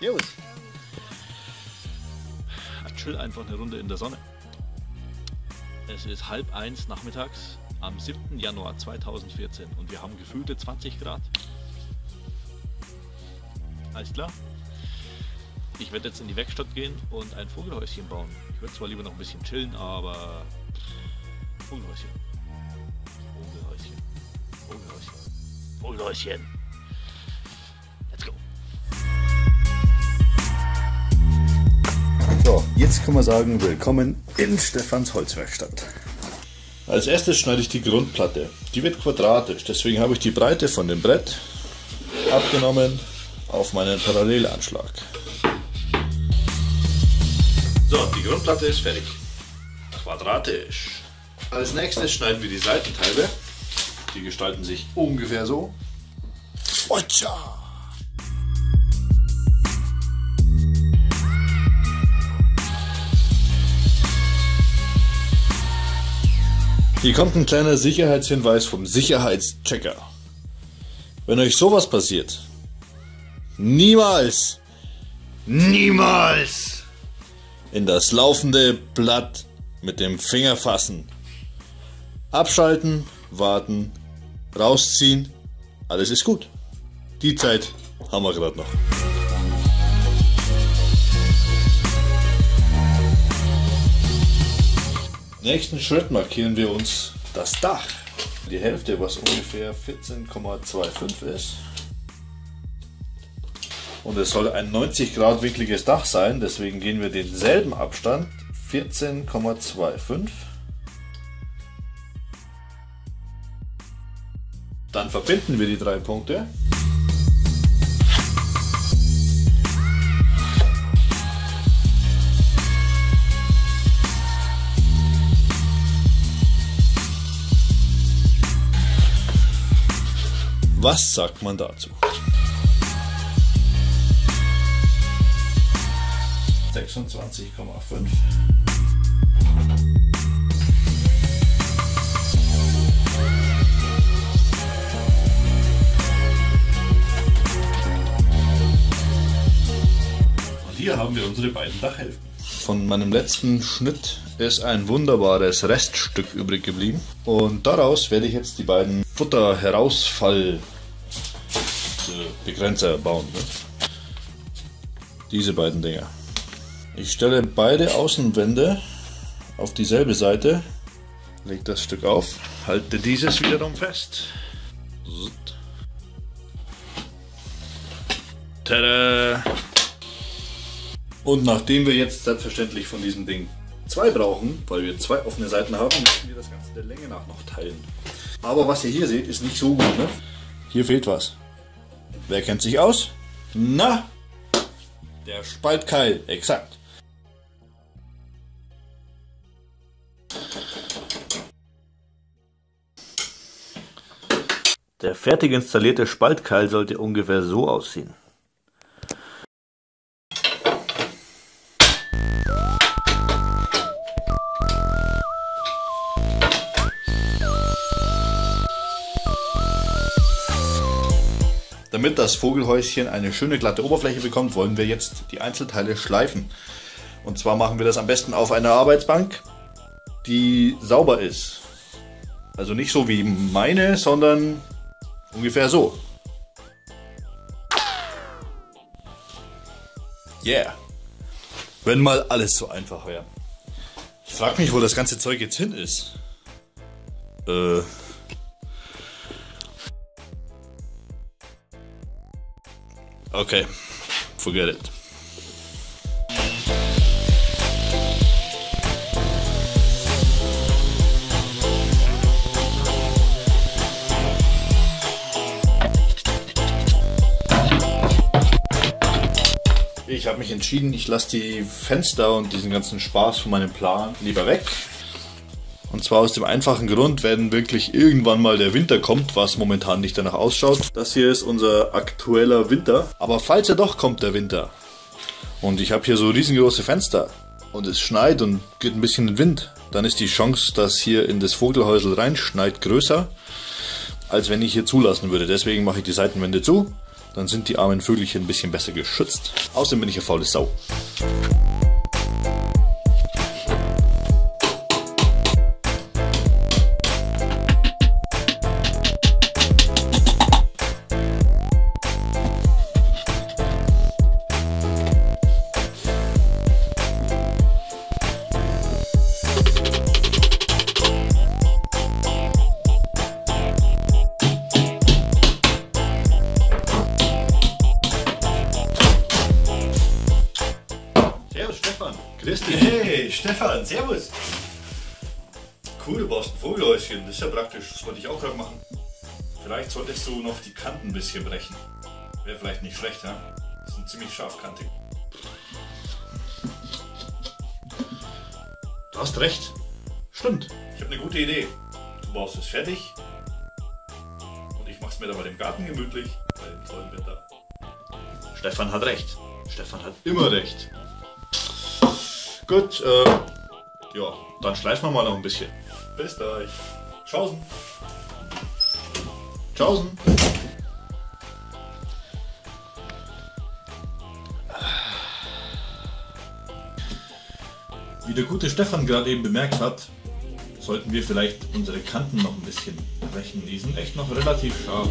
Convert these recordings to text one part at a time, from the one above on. Jungs. Ich chill einfach eine Runde in der Sonne. Es ist 12:30 nachmittags am 7. Januar 2014 und wir haben gefühlte 20 Grad. Alles klar. Ich werde jetzt in die Werkstatt gehen und ein Vogelhäuschen bauen. Ich würde zwar lieber noch ein bisschen chillen, aber Vogelhäuschen. Vogelhäuschen. Vogelhäuschen. Vogelhäuschen. Let's go. So, jetzt kann man sagen, willkommen in Stefans Holzwerkstatt. Als erstes schneide ich die Grundplatte. Die wird quadratisch, deswegen habe ich die Breite von dem Brett abgenommen auf meinen Parallelanschlag. So, die Grundplatte ist fertig. Quadratisch. Als nächstes schneiden wir die Seitenteile. Die gestalten sich ungefähr so. Ocha! Hier kommt ein kleiner Sicherheitshinweis vom Sicherheitschecker. Wenn euch sowas passiert, niemals, niemals in das laufende Blatt mit dem Finger fassen. Abschalten, warten, rausziehen, alles ist gut. Die Zeit haben wir gerade noch. Im nächsten Schritt markieren wir uns das Dach. Die Hälfte, was ungefähr 14,25 ist. Und es soll ein 90 Grad winkliges Dach sein, deswegen gehen wir denselben Abstand, 14,25. Dann verbinden wir die drei Punkte. Was sagt man dazu? 26,5. Und hier haben wir unsere beiden Dachhälften. Von meinem letzten Schnitt ist ein wunderbares Reststück übrig geblieben. Und daraus werde ich jetzt die beiden Futter-Herausfall-Begrenzer bauen. Diese beiden Dinger. Ich stelle beide Außenwände auf dieselbe Seite, lege das Stück auf, halte dieses wiederum fest. Tada! Und nachdem wir jetzt selbstverständlich von diesem Ding zwei brauchen, weil wir zwei offene Seiten haben, müssen wir das Ganze der Länge nach noch teilen. Aber was ihr hier seht, ist nicht so gut, ne? Hier fehlt was. Wer kennt sich aus? Na, der Spaltkeil, exakt. Der fertig installierte Spaltkeil sollte ungefähr so aussehen. Damit das Vogelhäuschen eine schöne glatte Oberfläche bekommt, wollen wir jetzt die Einzelteile schleifen. Und zwar machen wir das am besten auf einer Arbeitsbank, die sauber ist. Also nicht so wie meine, sondern ungefähr so. Yeah! Wenn mal alles so einfach wäre. Ich frage mich, wo das ganze Zeug jetzt hin ist. Okay, forget it. Ich habe mich entschieden, ich lasse die Fenster und diesen ganzen Spaß von meinem Plan lieber weg. Und zwar aus dem einfachen Grund, wenn wirklich irgendwann mal der Winter kommt, was momentan nicht danach ausschaut. Das hier ist unser aktueller Winter. Aber falls er doch kommt, der Winter. Und ich habe hier so riesengroße Fenster. Und es schneit und geht ein bisschen in den Wind. Dann ist die Chance, dass hier in das Vogelhäusel reinschneit, größer, als wenn ich hier zulassen würde. Deswegen mache ich die Seitenwände zu. Dann sind die armen Vögelchen ein bisschen besser geschützt. Außerdem bin ich eine faule Sau. Hey Stefan, servus! Cool, du baust ein Vogelhäuschen, das ist ja praktisch, das wollte ich auch gerade machen. Vielleicht solltest du noch die Kanten ein bisschen brechen. Wäre vielleicht nicht schlecht, ne? Das sind ziemlich scharfkantig. Du hast recht. Stimmt, ich habe eine gute Idee. Du baust es fertig und ich mach's mir dabei im Garten gemütlich, bei dem tollen Wetter. Stefan hat recht. Stefan hat immer recht. Gut, ja, dann schleifen wir mal noch ein bisschen. Bis gleich. Tschaußen. Tschaußen. Wie der gute Stefan gerade eben bemerkt hat, sollten wir vielleicht unsere Kanten noch ein bisschen brechen. Die sind echt noch relativ scharf.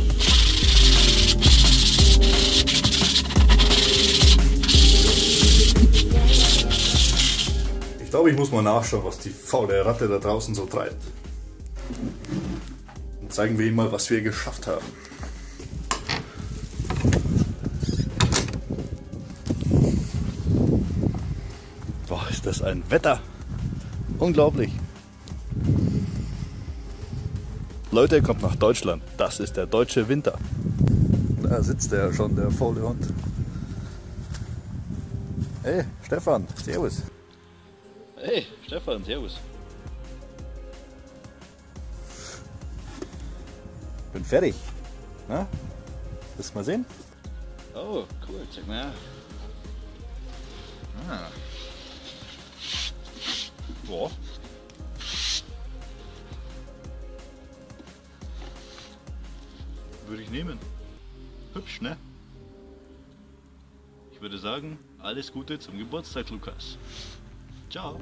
Ich glaube, ich muss mal nachschauen, was die faule Ratte da draußen so treibt. Dann zeigen wir ihm mal, was wir geschafft haben. Boah, ist das ein Wetter! Unglaublich! Leute, kommt nach Deutschland. Das ist der deutsche Winter. Da sitzt er ja schon, der faule Hund. Hey, Stefan, servus! Hey, Stefan, servus. Bin fertig. Na? Willst du mal sehen? Oh, cool, zeig mal her. Ah. Boah. Würde ich nehmen. Hübsch, ne? Ich würde sagen, alles Gute zum Geburtstag, Lukas. Ciao.